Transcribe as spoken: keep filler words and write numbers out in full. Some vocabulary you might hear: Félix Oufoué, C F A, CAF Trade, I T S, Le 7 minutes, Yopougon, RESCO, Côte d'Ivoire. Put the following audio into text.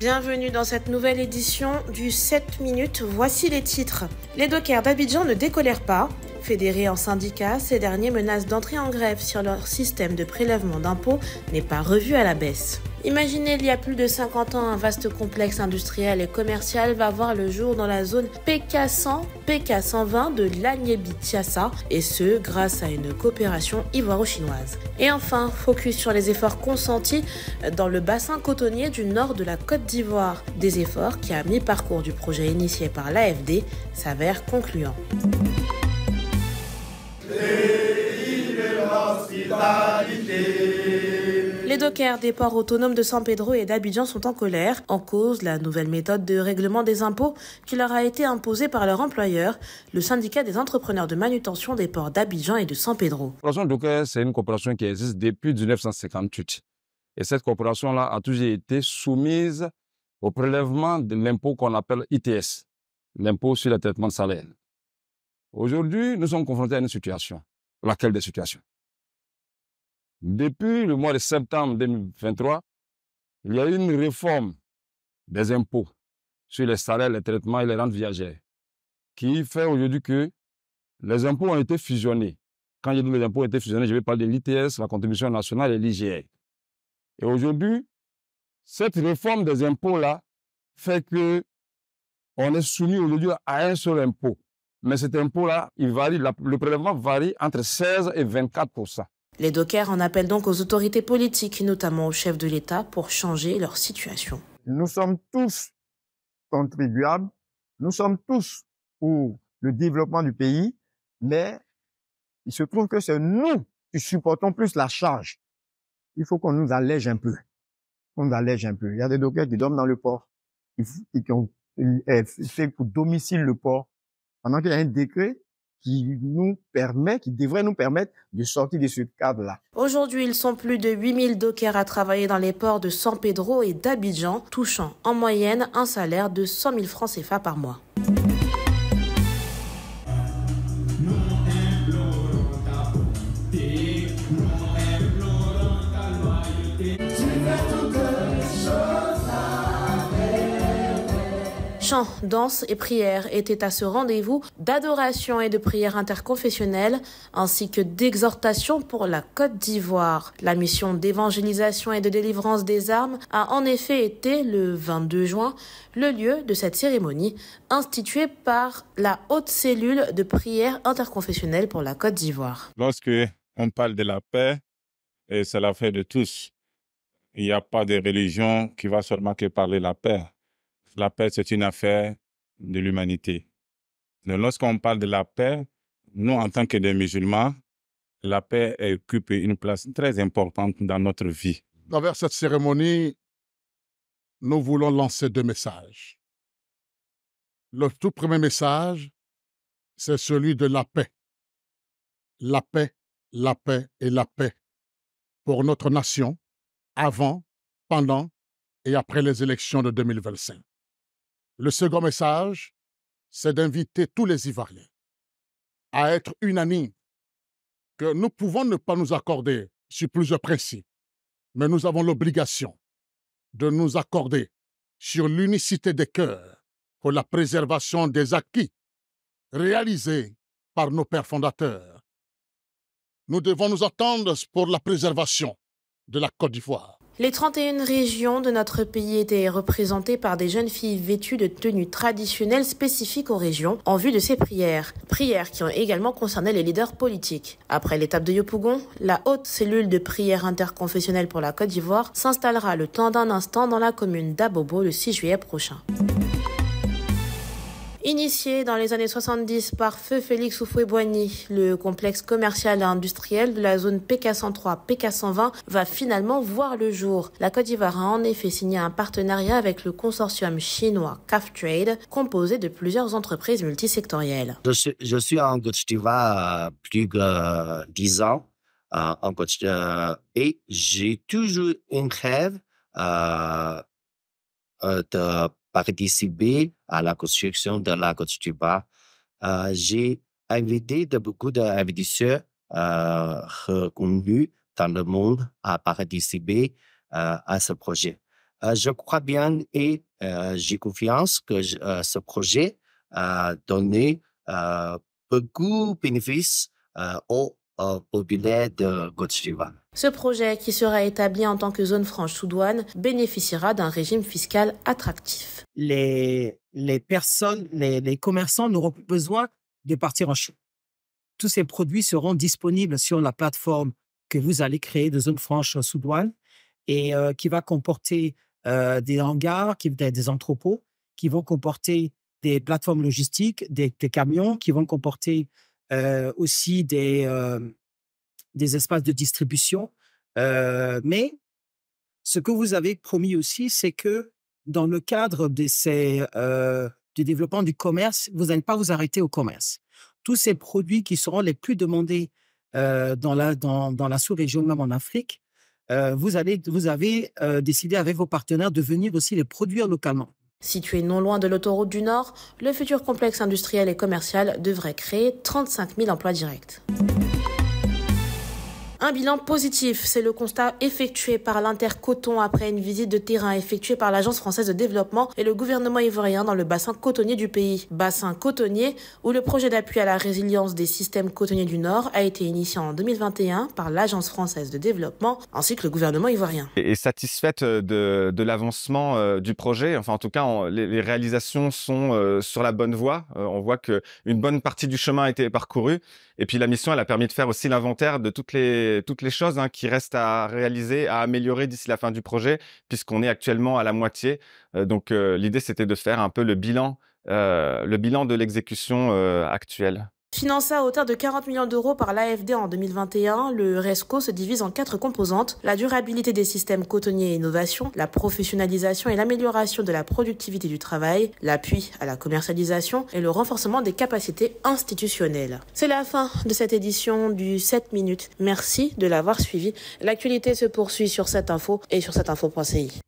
Bienvenue dans cette nouvelle édition du sept minutes, voici les titres. Les dockers d'Abidjan ne décolèrent pas. Fédérés en syndicats, ces derniers menacent d'entrer en grève si leur système de prélèvement d'impôts n'est pas revu à la baisse. Imaginez, il y a plus de cinquante ans, un vaste complexe industriel et commercial va voir le jour dans la zone P K cent, P K cent vingt de l'Agnébi-Tiassa, et ce, grâce à une coopération ivoiro-chinoise. Et enfin, focus sur les efforts consentis dans le bassin cotonnier du nord de la Côte d'Ivoire. Des efforts qui, à mi-parcours du projet initié par l'A F D, s'avèrent concluants. Les dockers des ports autonomes de San Pedro et d'Abidjan sont en colère. En cause, la nouvelle méthode de règlement des impôts qui leur a été imposée par leur employeur, le syndicat des entrepreneurs de manutention des ports d'Abidjan et de San Pedro. La coopération dockers, c'est une coopération qui existe depuis mille neuf cent cinquante-huit. Et cette coopération-là a toujours été soumise au prélèvement de l'impôt qu'on appelle I T S, l'impôt sur le traitement de salaire. Aujourd'hui, nous sommes confrontés à une situation. Laquelle des situations? Depuis le mois de septembre deux mille vingt-trois, il y a eu une réforme des impôts sur les salaires, les traitements et les rentes viagères qui fait aujourd'hui que les impôts ont été fusionnés. Quand je dis les impôts ont été fusionnés, je vais parler de l'I T S, la contribution nationale et l'I G R. Et aujourd'hui, cette réforme des impôts-là fait qu'on est soumis aujourd'hui à un seul impôt. Mais cet impôt-là, il varie, le prélèvement varie entre seize et vingt-quatre pour cent. Les dockers en appellent donc aux autorités politiques, notamment au chef de l'État, pour changer leur situation. Nous sommes tous contribuables, nous sommes tous pour le développement du pays, mais il se trouve que c'est nous qui supportons plus la charge. Il faut qu'on nous allège un peu. On nous allège un peu. Il y a des dockers qui dorment dans le port, et qui ont fait pour domicile le port, pendant qu'il y a un décret qui nous permet, qui devrait nous permettre de sortir de ce cadre-là. Aujourd'hui, ils sont plus de huit mille dockers à travailler dans les ports de San Pedro et d'Abidjan, touchant en moyenne un salaire de cent mille francs C F A par mois. Chants, danse et prières étaient à ce rendez-vous d'adoration et de prières interconfessionnelles ainsi que d'exhortation pour la Côte d'Ivoire. La mission d'évangélisation et de délivrance des armes a en effet été, le vingt-deux juin, le lieu de cette cérémonie instituée par la haute cellule de prière interconfessionnelle pour la Côte d'Ivoire. Lorsque on parle de la paix, c'est l'affaire de tous. Il n'y a pas de religion qui va seulement que parler de la paix. La paix, c'est une affaire de l'humanité. Lorsqu'on parle de la paix, nous, en tant que des musulmans, la paix occupe une place très importante dans notre vie. À travers cette cérémonie, nous voulons lancer deux messages. Le tout premier message, c'est celui de la paix. La paix, la paix et la paix pour notre nation, avant, pendant et après les élections de deux mille vingt-cinq. Le second message, c'est d'inviter tous les Ivoiriens à être unanimes, que nous pouvons ne pas nous accorder sur plusieurs principes, mais nous avons l'obligation de nous accorder sur l'unicité des cœurs pour la préservation des acquis réalisés par nos pères fondateurs. Nous devons nous attendre pour la préservation de la Côte d'Ivoire. Les trente et une régions de notre pays étaient représentées par des jeunes filles vêtues de tenues traditionnelles spécifiques aux régions en vue de ces prières. Prières qui ont également concerné les leaders politiques. Après l'étape de Yopougon, la haute cellule de prière interconfessionnelle pour la Côte d'Ivoire s'installera le temps d'un instant dans la commune d'Abobo le six juillet prochain. Initié dans les années soixante-dix par feu Félix Oufoué, le complexe commercial et industriel de la zone P K cent trois P K cent vingt va finalement voir le jour. La Côte d'Ivoire a en effet signé un partenariat avec le consortium chinois C A F Trade, composé de plusieurs entreprises multisectorielles. Je suis, je suis en Côte d'Ivoire plus de dix ans euh, en Côte d'Ivoire, et j'ai toujours une rêve euh, de participer à la construction de la Côte d'Ivoire. Euh, J'ai invité de beaucoup d'investisseurs euh, reconnus dans le monde à participer euh, à ce projet. Euh, je crois bien et euh, j'ai confiance que euh, ce projet a donné euh, beaucoup de bénéfices euh, aux populaires de Côte d'Ivoire. Ce projet, qui sera établi en tant que zone franche sous douane, bénéficiera d'un régime fiscal attractif. Les, les personnes, les, les commerçants n'auront plus besoin de partir en Chine. Tous ces produits seront disponibles sur la plateforme que vous allez créer de zone franche sous douane et euh, qui va comporter euh, des hangars, qui, des, des entrepôts, qui vont comporter des plateformes logistiques, des, des camions, qui vont comporter euh, aussi des, euh, des espaces de distribution. Euh, mais ce que vous avez promis aussi, c'est que dans le cadre de ces, euh, du développement du commerce, vous n'allez pas vous arrêter au commerce. Tous ces produits qui seront les plus demandés euh, dans la, dans, dans la sous-région, même en Afrique, euh, vous, allez, vous avez euh, décidé avec vos partenaires de venir aussi les produire localement. Situé non loin de l'autoroute du Nord, le futur complexe industriel et commercial devrait créer trente-cinq mille emplois directs. Un bilan positif, c'est le constat effectué par l'Intercoton après une visite de terrain effectuée par l'Agence française de développement et le gouvernement ivoirien dans le bassin cotonnier du pays. Bassin cotonnier où le projet d'appui à la résilience des systèmes cotonniers du Nord a été initié en deux mille vingt et un par l'Agence française de développement ainsi que le gouvernement ivoirien. Et satisfaite de, de l'avancement euh, du projet, enfin en tout cas on, les, les réalisations sont euh, sur la bonne voie. Euh, on voit qu'une bonne partie du chemin a été parcourue et puis la mission elle a permis de faire aussi l'inventaire de toutes les toutes les choses hein, qui restent à réaliser, à améliorer d'ici la fin du projet, puisqu'on est actuellement à la moitié. Euh, donc, euh, l'idée, c'était de faire un peu le bilan, euh, le bilan de l'exécution euh, actuelle. Financé à hauteur de quarante millions d'euros par l'A F D en deux mille vingt et un, le RESCO se divise en quatre composantes. La durabilité des systèmes cotonniers et innovation, la professionnalisation et l'amélioration de la productivité du travail, l'appui à la commercialisation et le renforcement des capacités institutionnelles. C'est la fin de cette édition du sept minutes. Merci de l'avoir suivi. L'actualité se poursuit sur cette info et sur cette info point C I.